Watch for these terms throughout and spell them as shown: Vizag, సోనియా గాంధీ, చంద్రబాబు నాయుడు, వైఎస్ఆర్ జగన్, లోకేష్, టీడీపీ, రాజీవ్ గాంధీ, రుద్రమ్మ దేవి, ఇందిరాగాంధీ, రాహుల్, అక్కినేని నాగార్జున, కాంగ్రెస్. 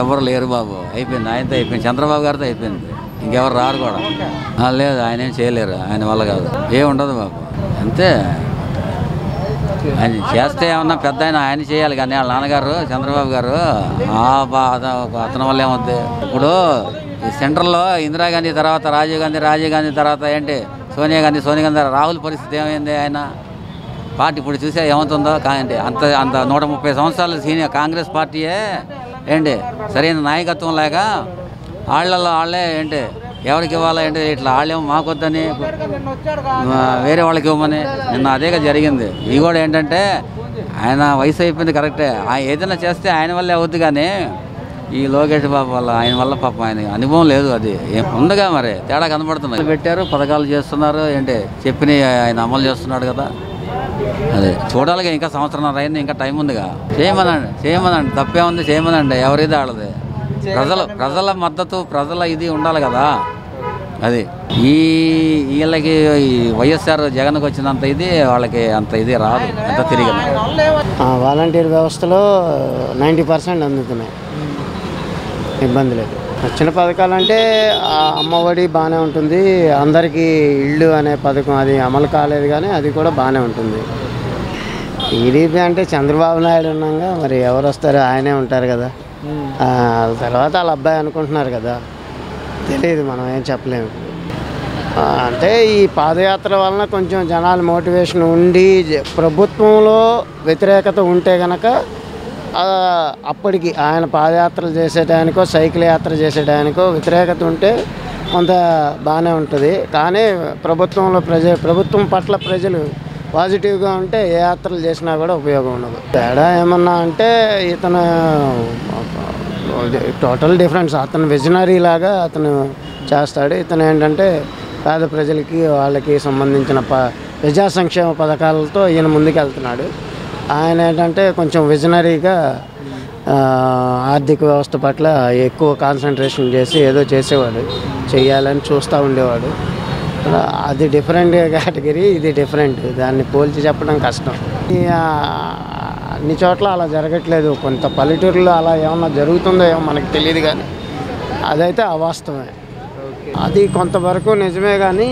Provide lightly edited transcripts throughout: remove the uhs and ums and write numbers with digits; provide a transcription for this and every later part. ఎవరు లేరు బాబు, అయిపోయింది ఆయనతో, అయిపోయింది చంద్రబాబు గారితో, అయిపోయింది ఇంకెవరు రారు కూడా. లేదు ఆయన ఏం చేయలేరు, ఆయన వల్ల కాదు, ఏముండదు బాబు అంతే. ఆయన చేస్తే ఏమన్నా పెద్ద ఆయన ఆయన చేయాలి, కానీ వాళ్ళ నాన్నగారు చంద్రబాబు గారు అతని వల్ల ఏమవుతుంది. ఇప్పుడు ఈ సెంటర్లో ఇందిరాగాంధీ తర్వాత రాజీవ్ గాంధీ తర్వాత ఏంటి సోనియా గాంధీ రాహుల్ పరిస్థితి ఏమైంది? ఆయన పార్టీ ఇప్పుడు చూసే ఏమవుతుందో కాదండి. అంత అంత 130 సంవత్సరాలు సీనియర్ కాంగ్రెస్ పార్టీయే ఏంటి, సరైన నాయకత్వం లేక వాళ్ళే ఏంటి ఎవరికి ఇవ్వాలా ఏంటి, ఇట్లా వాళ్ళేమో మాకొద్దని వేరే వాళ్ళకి ఇవ్వమని నిన్న అదేగా జరిగింది. ఇది కూడా ఏంటంటే ఆయన వయసు అయిపోయింది కరెక్టే, ఏదైనా చేస్తే ఆయన వల్లే అవుద్ది, కానీ ఈ లోకేష్ బాబు వల్ల ఆయన వల్ల పాపం ఆయన అనుభవం లేదు, అది ఉందిగా మరి తేడా కనబడుతుంది. పెట్టారు పథకాలు చేస్తున్నారు ఏంటి, చెప్పిన ఆయన అమలు చేస్తున్నాడు కదా, అదే చూడాలిగా. ఇంకా 1.5 సంవత్సరం అయింది, ఇంకా టైం ఉందిగా. చేయమనండి తప్పేముంది, చేయమనండి, ఎవరిది వాళ్ళది. ప్రజల మద్దతు ప్రజల ఇది ఉండాలి కదా, అది వీళ్ళకి వైఎస్ఆర్ జగన్కి వచ్చినంత ఇది వాళ్ళకి అంత ఇది రాదు, అంత తిరిగి. వాలంటీర్ వ్యవస్థలో 90% అందుతున్నాయి, ఇబ్బంది లేదు. వచ్చిన పథకాలు అంటే అమ్మఒడి బాగానే ఉంటుంది, అందరికీ ఇళ్ళు అనే పథకం అది అమలు కాలేదు కానీ అది కూడా బాగానే ఉంటుంది. టీడీపీ అంటే చంద్రబాబు నాయుడు ఉన్నాగా, మరి ఎవరు వస్తారో ఆయనే ఉంటారు కదా, తర్వాత వాళ్ళ అబ్బాయి అనుకుంటున్నారు కదా, తెలియదు, మనం ఏం చెప్పలేము. అంటే ఈ పాదయాత్ర వలన కొంచెం జనాలు మోటివేషన్ ఉండి, ప్రభుత్వంలో వ్యతిరేకత ఉంటే కనుక అప్పటికి ఆయన పాదయాత్రలు చేసేటానికో సైకిల్ యాత్ర చేసేటానికో వ్యతిరేకత ఉంటే కొంత బాగానే ఉంటుంది. కానీ ప్రభుత్వంలో ప్రభుత్వం పట్ల ప్రజలు పాజిటివ్గా ఉంటే ఏ యాత్రలు చేసినా కూడా ఉపయోగం ఉండదు. తేడా ఏమన్నా అంటే ఇతను టోటల్ డిఫరెన్స్, అతను విజనరీ లాగా అతను చేస్తాడు, ఇతను ఏంటంటే పేద ప్రజలకి వాళ్ళకి సంబంధించిన ప్రజా సంక్షేమ పథకాలతో ఈయన ముందుకు వెళ్తున్నాడు. ఆయన ఏంటంటే కొంచెం విజనరీగా ఆర్థిక వ్యవస్థ పట్ల ఎక్కువ కాన్సన్ట్రేషన్ చేసి ఏదో చేసేవాడు, చేయాలని చూస్తూ ఉండేవాడు. అది డిఫరెంట్ కేటగిరీ, ఇది డిఫరెంట్, దాన్ని పోల్చి చెప్పడం కష్టం. అన్ని చోట్ల అలా జరగట్లేదు, కొంత పల్లెటూరులో అలా ఏమన్నా జరుగుతుందో ఏమో మనకు తెలియదు, కానీ అదైతే అవాస్తవమే, అది కొంతవరకు నిజమే. కానీ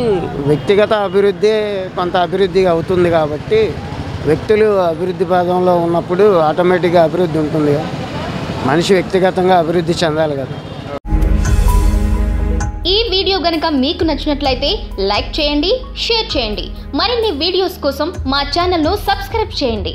వ్యక్తిగత అభివృద్ధి కొంత అభివృద్ధి అవుతుంది కాబట్టి వ్యక్తులు అభివృద్ధి భాగంలో ఉన్నప్పుడు ఆటోమేటిక్గా అభివృద్ధి ఉంటుంది కదా, మనిషి వ్యక్తిగతంగా అభివృద్ధి చెందాలి కదా. ఈ వీడియో గనుక మీకు నచ్చినట్లయితే లైక్ చేయండి, షేర్ చేయండి, మరిన్ని వీడియోస్ కోసం మా ఛానల్ను సబ్స్క్రైబ్ చేయండి.